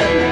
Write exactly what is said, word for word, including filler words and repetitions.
ten